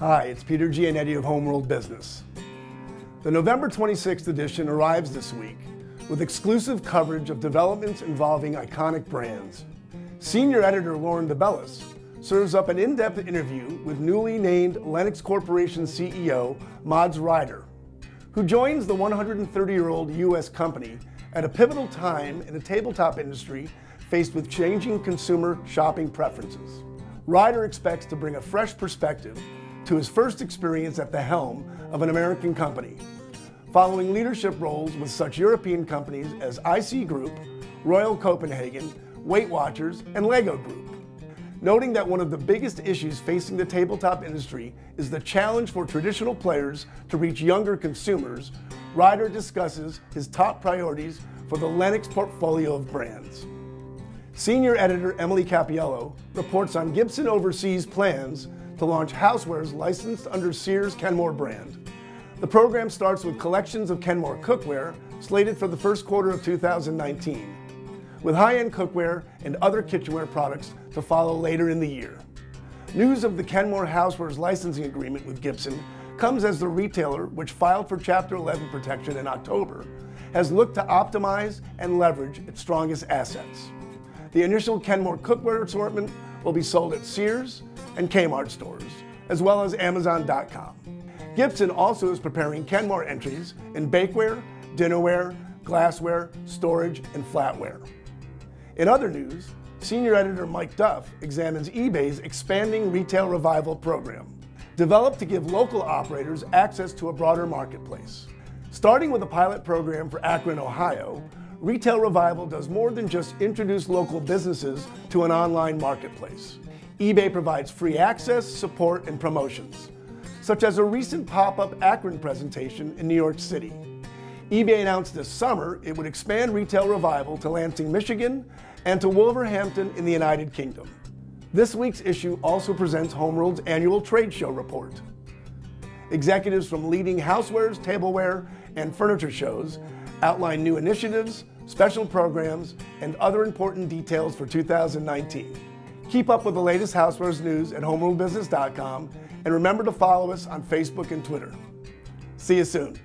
Hi, it's Peter Giannetti of Homeworld Business. The November 26th edition arrives this week with exclusive coverage of developments involving iconic brands. Senior editor Lauren DeBellis serves up an in-depth interview with newly named Lenox Corporation CEO Mads Ryder, who joins the 130-year-old U.S. company at a pivotal time in the tabletop industry faced with changing consumer shopping preferences. Ryder expects to bring a fresh perspective to his first experience at the helm of an American company, following leadership roles with such European companies as IC Group, Royal Copenhagen, Weight Watchers, and Lego Group. Noting that one of the biggest issues facing the tabletop industry is the challenge for traditional players to reach younger consumers, Ryder discusses his top priorities for the Lenox portfolio of brands. Senior editor Emily Capiello reports on Gibson Overseas plans to launch housewares licensed under Sears Kenmore brand. The program starts with collections of Kenmore cookware slated for the first quarter of 2019, with high-end cookware and other kitchenware products to follow later in the year. News of the Kenmore housewares licensing agreement with Gibson comes as the retailer, which filed for Chapter 11 protection in October, has looked to optimize and leverage its strongest assets. The initial Kenmore cookware assortment will be sold at Sears and Kmart stores, as well as Amazon.com. Gibson also is preparing Kenmore entries in bakeware, dinnerware, glassware, storage, and flatware. In other news, senior editor Mike Duff examines eBay's expanding Retail Revival program, developed to give local operators access to a broader marketplace. Starting with a pilot program for Akron, Ohio, Retail Revival does more than just introduce local businesses to an online marketplace. eBay provides free access, support, and promotions, such as a recent pop-up Akron presentation in New York City. eBay announced this summer it would expand Retail Revival to Lansing, Michigan, and to Wolverhampton in the United Kingdom. This week's issue also presents Homeworld's annual trade show report. Executives from leading housewares, tableware, and furniture shows outline new initiatives, special programs, and other important details for 2019. Keep up with the latest housewares news at homeworldbusiness.com, and remember to follow us on Facebook and Twitter. See you soon.